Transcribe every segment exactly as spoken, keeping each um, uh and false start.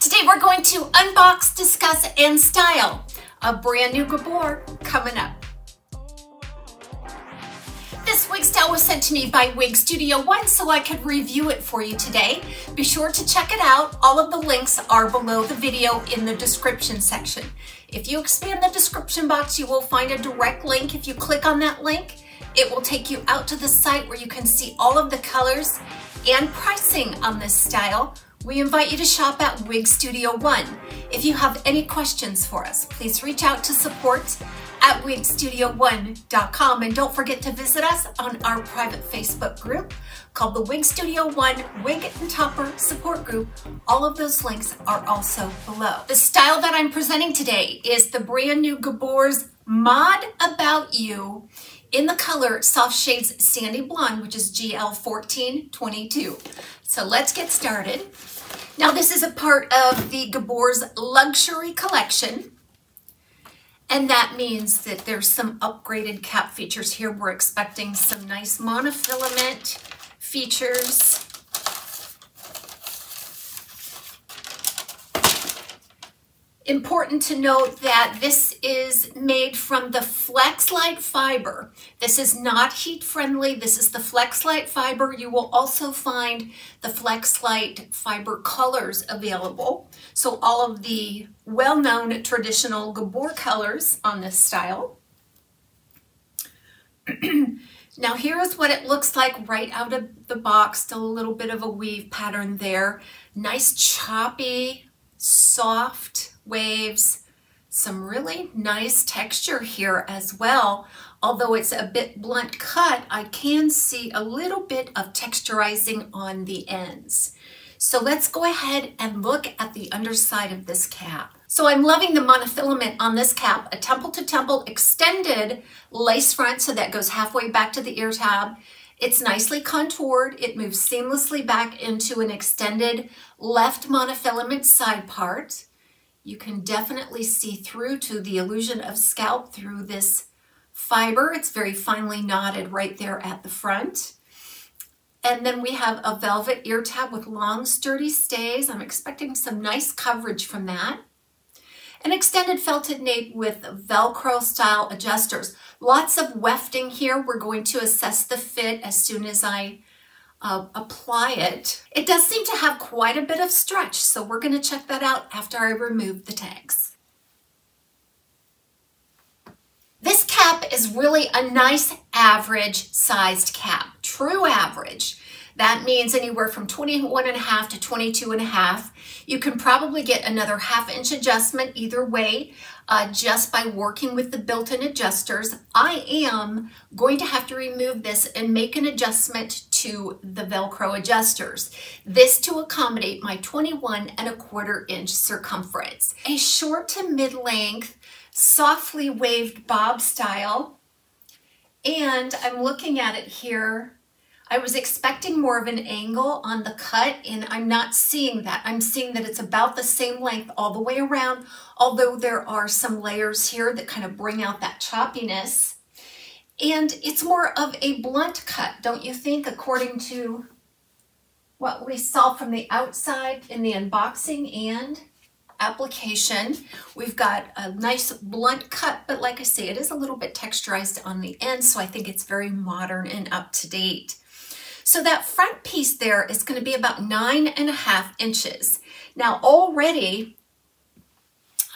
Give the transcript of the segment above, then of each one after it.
Today we're going to unbox, discuss, and style a brand new Gabor coming up. This wig style was sent to me by Wig Studio One, so I could review it for you today. Be sure to check it out. All of the links are below the video in the description section. If you expand the description box, you will find a direct link. If you click on that link, it will take you out to the site where you can see all of the colors and pricing on this style. We invite you to shop at Wig Studio One. If you have any questions for us, please reach out to support at wig studio one dot com, and don't forget to visit us on our private Facebook group called the Wig Studio One Wig and Topper Support Group. All of those links are also below. The style that I'm presenting today is the brand new Gabor's Mod About You in the color Soft Shades Sandy Blonde, which is G L fourteen twenty-two. So let's get started. Now this is a part of the Gabor's luxury collection, and that means that there's some upgraded cap features here. We're expecting some nice monofilament features. Important to note that this is made from the Flexlite fiber. This is not heat friendly. This is the Flexlite fiber. You will also find the Flexlite fiber colors available. So all of the well-known traditional Gabor colors on this style. Now here is what it looks like right out of the box. Still a little bit of a weave pattern there. Nice choppy, soft waves, some really nice texture here as well. Although it's a bit blunt cut, I can see a little bit of texturizing on the ends. So let's go ahead and look at the underside of this cap. So I'm loving the monofilament on this cap, a temple to temple extended lace front, so that goes halfway back to the ear tab. It's nicely contoured. It moves seamlessly back into an extended left monofilament side part. You can definitely see through to the illusion of scalp through this fiber. It's very finely knotted right there at the front. And then we have a velvet ear tab with long, sturdy stays. I'm expecting some nice coverage from that. An extended felted nape with Velcro style adjusters. Lots of wefting here. We're going to assess the fit as soon as I uh, apply it. It does seem to have quite a bit of stretch, so we're going to check that out after I remove the tags. This cap is really a nice average sized cap, true average. That means anywhere from twenty-one and a half to twenty-two and a half. You can probably get another half inch adjustment either way uh, just by working with the built-in adjusters. I am going to have to remove this and make an adjustment to the Velcro adjusters. This to accommodate my twenty-one and a quarter inch circumference. A short to mid-length, softly waved bob style. And I'm looking at it here. I was expecting more of an angle on the cut, and I'm not seeing that. I'm seeing that it's about the same length all the way around, although there are some layers here that kind of bring out that choppiness. And it's more of a blunt cut, don't you think, according to what we saw from the outside in the unboxing and application. We've got a nice blunt cut, but like I say, it is a little bit texturized on the end, so I think it's very modern and up to date. So that front piece there is going to be about nine and a half inches. Now already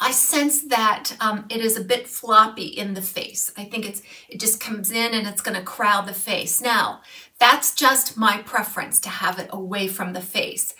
I sense that um, it is a bit floppy in the face. I think it's it just comes in and it's going to crowd the face. Now that's just my preference to have it away from the face.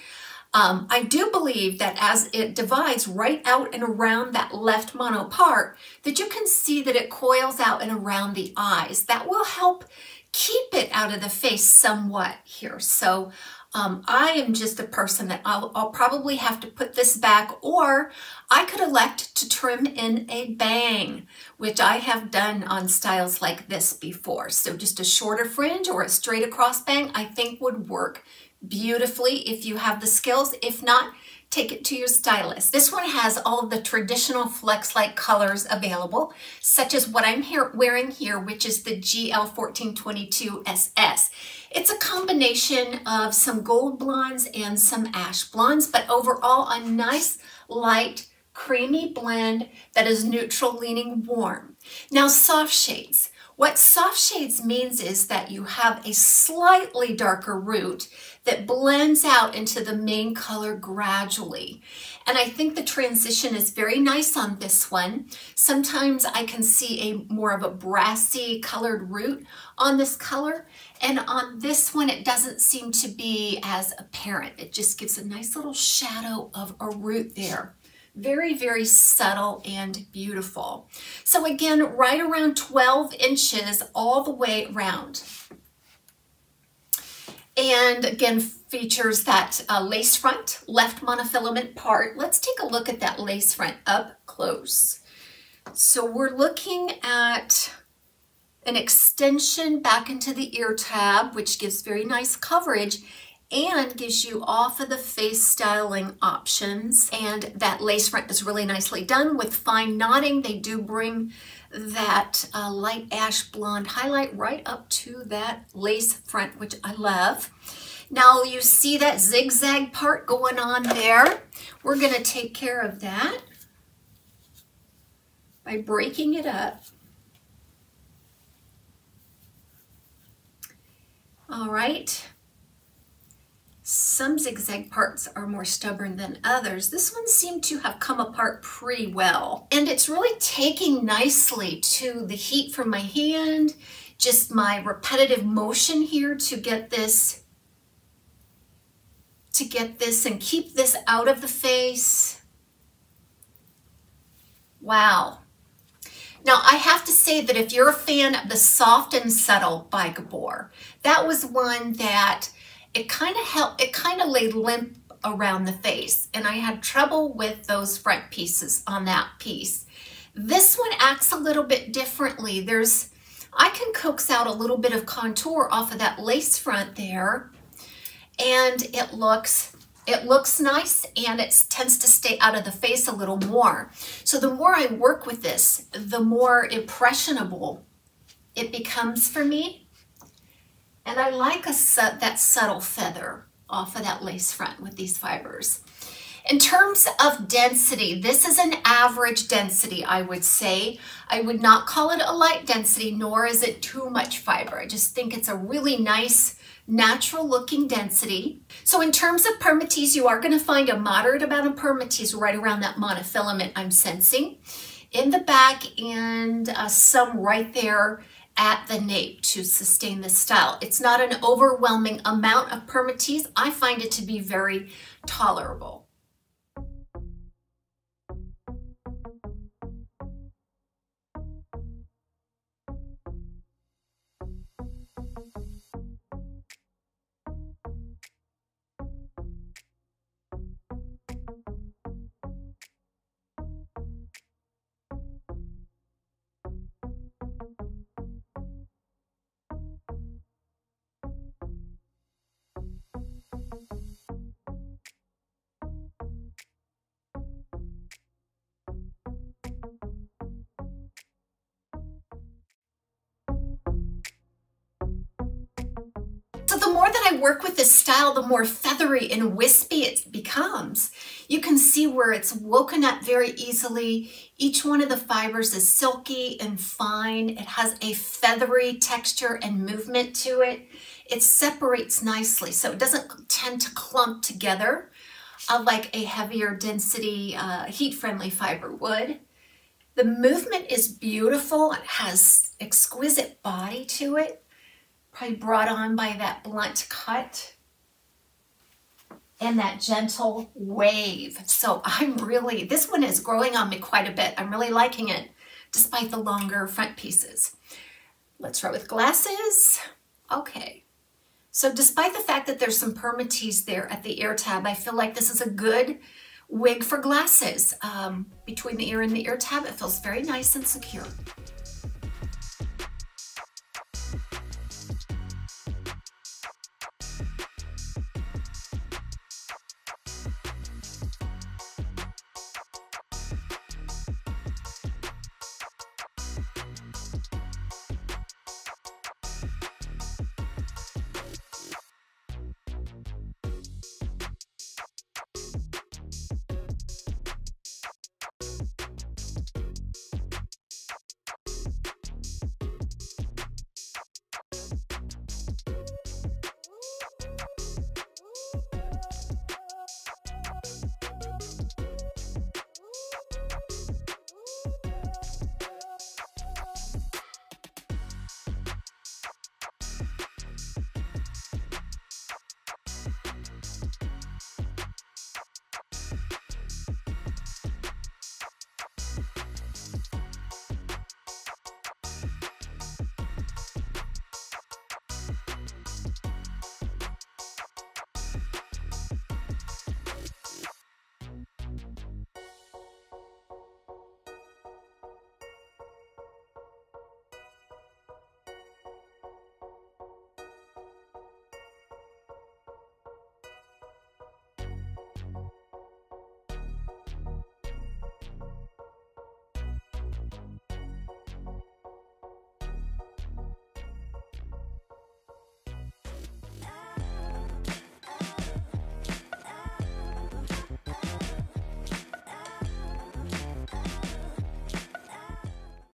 Um, I do believe that as it divides right out and around that left mono part, that you can see that it coils out and around the eyes. That will help keep it out of the face somewhat here. So um, I am just a person that I'll, I'll probably have to put this back, or I could elect to trim in a bang, which I have done on styles like this before. So just a shorter fringe or a straight across bang I think would work beautifully if you have the skills. If not, take it to your stylist. This one has all the traditional Flexlite colors available, such as what I'm here wearing here, which is the G L one four two two S S. It's a combination of some gold blondes and some ash blondes, but overall a nice, light, creamy blend that is neutral leaning warm. Now, soft shades. What soft shades means is that you have a slightly darker root that blends out into the main color gradually. And I think the transition is very nice on this one. Sometimes I can see a more of a brassy colored root on this color. And on this one, it doesn't seem to be as apparent. It just gives a nice little shadow of a root there. Very, very subtle and beautiful. So again, right around twelve inches all the way around. And again, features that uh, lace front, left monofilament part. Let's take a look at that lace front up close. So we're looking at an extension back into the ear tab, which gives very nice coverage and gives you off of the face styling options. And that lace front is really nicely done with fine knotting. They do bring that uh, light ash blonde highlight right up to that lace front, which I love. Now you see that zigzag part going on there. We're gonna take care of that by breaking it up. All right. Some zigzag parts are more stubborn than others. This one seemed to have come apart pretty well. And it's really taking nicely to the heat from my hand, just my repetitive motion here to get this, to get this and keep this out of the face. Wow. Now, I have to say that if you're a fan of the Soft and Subtle by Gabor, that was one that It kind of helped, it kind of lay limp around the face, and I had trouble with those front pieces on that piece. This one acts a little bit differently. There's, I can coax out a little bit of contour off of that lace front there, and it looks, it looks nice, and it tends to stay out of the face a little more. So the more I work with this, the more impressionable it becomes for me. And I like a su- that subtle feather off of that lace front with these fibers. In terms of density, this is an average density, I would say. I would not call it a light density, nor is it too much fiber. I just think it's a really nice, natural looking density. So in terms of permatease, you are gonna find a moderate amount of permatease right around that monofilament I'm sensing. In the back and uh, some right there at the nape to sustain this style. It's not an overwhelming amount of permatease. I find it to be very tolerable. So the more that I work with this style, the more feathery and wispy it becomes. You can see where it's woken up very easily. Each one of the fibers is silky and fine. It has a feathery texture and movement to it. It separates nicely, so it doesn't tend to clump together uh, like a heavier density uh, heat-friendly fiber would. The movement is beautiful. It has exquisite body to it. Probably brought on by that blunt cut and that gentle wave. So I'm really, this one is growing on me quite a bit. I'm really liking it, despite the longer front pieces. Let's try with glasses. Okay. So despite the fact that there's some permatease there at the ear tab, I feel like this is a good wig for glasses. Um, between the ear and the ear tab, it feels very nice and secure.